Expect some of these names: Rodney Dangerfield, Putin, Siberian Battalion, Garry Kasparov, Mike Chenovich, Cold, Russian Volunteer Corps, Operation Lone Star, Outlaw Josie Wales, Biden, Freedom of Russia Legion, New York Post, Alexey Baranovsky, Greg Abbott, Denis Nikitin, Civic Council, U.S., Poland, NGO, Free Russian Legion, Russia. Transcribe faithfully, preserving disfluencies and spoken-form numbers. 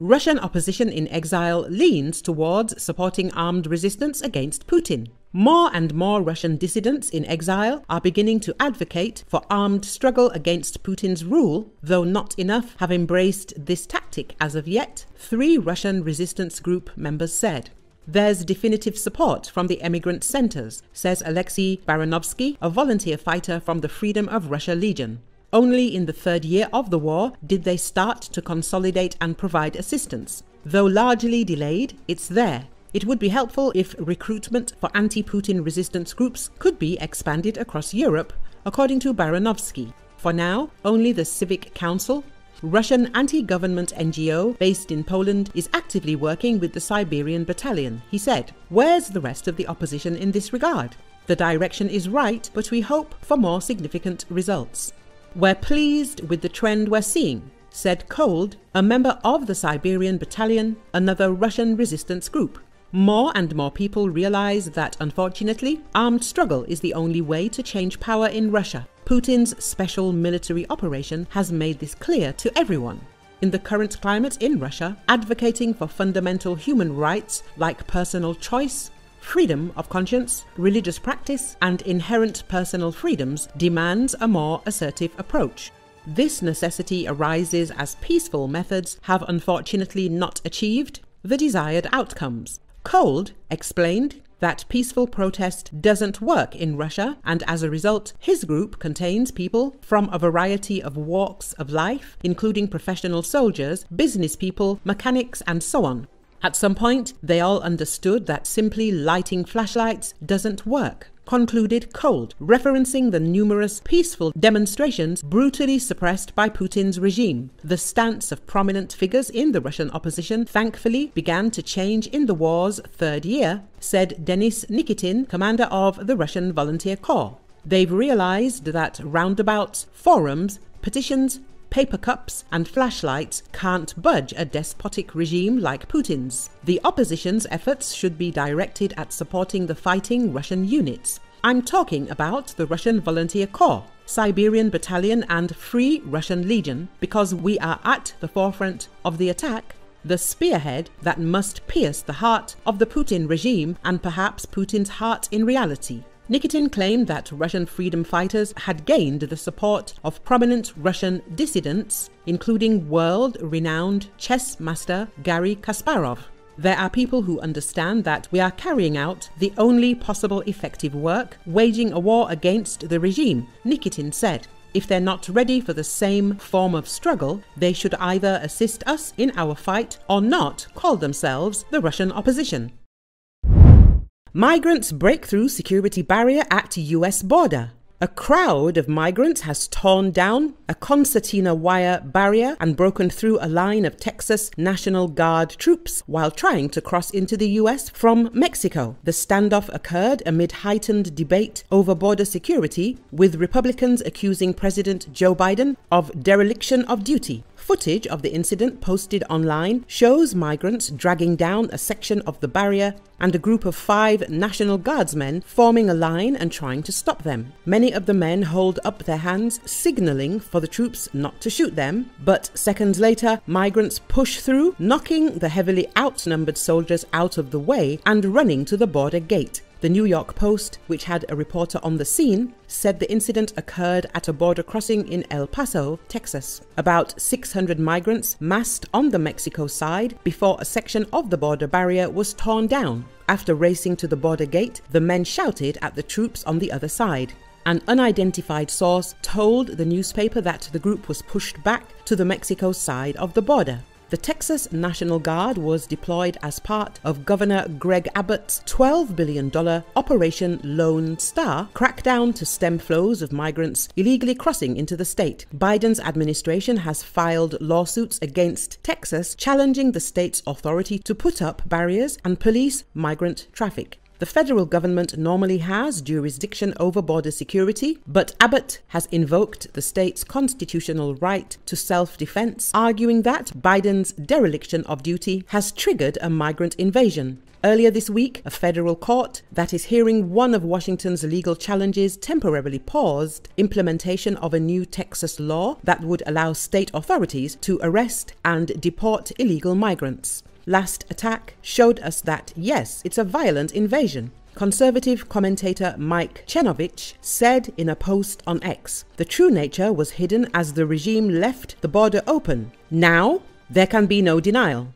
Russian opposition in exile leans towards supporting armed resistance against Putin. More and more Russian dissidents in exile are beginning to advocate for armed struggle against Putin's rule, though not enough have embraced this tactic as of yet, Free Russian resistance group members said. There's definitive support from the emigrant centers, says Alexey Baranovsky, a volunteer fighter from the Freedom of Russia Legion. Only in the third year of the war did they start to consolidate and provide assistance. Though largely delayed, it's there. It would be helpful if recruitment for anti-Putin resistance groups could be expanded across Europe, according to Baranovsky. For now, only the Civic Council, Russian anti-government N G O based in Poland, is actively working with the Siberian Battalion, he said. Where's the rest of the opposition in this regard? The direction is right, but we hope for more significant results. We're pleased with the trend we're seeing, said Cold, a member of the Siberian Battalion, another Russian resistance group. More and more people realize that, unfortunately, armed struggle is the only way to change power in Russia. Putin's special military operation has made this clear to everyone. In the current climate in Russia, advocating for fundamental human rights like personal choice, freedom of conscience, religious practice, and inherent personal freedoms demands a more assertive approach. This necessity arises as peaceful methods have unfortunately not achieved the desired outcomes. Cold explained that peaceful protest doesn't work in Russia, and as a result, his group contains people from a variety of walks of life, including professional soldiers, business people, mechanics, and so on. At some point, they all understood that simply lighting flashlights doesn't work, concluded Cold, referencing the numerous peaceful demonstrations brutally suppressed by Putin's regime. The stance of prominent figures in the Russian opposition thankfully began to change in the war's third year, said Denis Nikitin, commander of the Russian Volunteer Corps. They've realized that roundabouts, forums, petitions, paper cups and flashlights can't budge a despotic regime like Putin's. The opposition's efforts should be directed at supporting the fighting Russian units. I'm talking about the Russian Volunteer Corps, Siberian Battalion and Free Russian Legion, because we are at the forefront of the attack, the spearhead that must pierce the heart of the Putin regime and perhaps Putin's heart in reality. Nikitin claimed that Russian freedom fighters had gained the support of prominent Russian dissidents, including world-renowned chess master Garry Kasparov. There are people who understand that we are carrying out the only possible effective work, waging a war against the regime, Nikitin said. If they're not ready for the same form of struggle, they should either assist us in our fight or not call themselves the Russian opposition. Migrants break through security barrier at U S border. A crowd of migrants has torn down a concertina wire barrier and broken through a line of Texas National Guard troops while trying to cross into the U S from Mexico. The standoff occurred amid heightened debate over border security, with Republicans accusing President Joe Biden of dereliction of duty. Footage of the incident posted online shows migrants dragging down a section of the barrier and a group of five National Guardsmen forming a line and trying to stop them. Many of the men hold up their hands, signaling for the troops not to shoot them, but seconds later, migrants push through, knocking the heavily outnumbered soldiers out of the way and running to the border gate. The New York Post, which had a reporter on the scene, said the incident occurred at a border crossing in El Paso, Texas. About six hundred migrants massed on the Mexico side before a section of the border barrier was torn down. After racing to the border gate, the men shouted at the troops on the other side. An unidentified source told the newspaper that the group was pushed back to the Mexico side of the border. The Texas National Guard was deployed as part of Governor Greg Abbott's twelve billion dollar Operation Lone Star crackdown to stem flows of migrants illegally crossing into the state. Biden's administration has filed lawsuits against Texas, challenging the state's authority to put up barriers and police migrant traffic. The The federal government normally has jurisdiction over border security, but Abbott has invoked the state's constitutional right to self-defense, arguing that Biden's dereliction of duty has triggered a migrant invasion. Earlier this week, a federal court that is hearing one of Washington's legal challenges temporarily paused implementation of a new Texas law that would allow state authorities to arrest and deport illegal migrants. Last attack showed us that, yes, it's a violent invasion. Conservative commentator Mike Chenovich said in a post on X, "The true nature was hidden as the regime left the border open. Now, there can be no denial.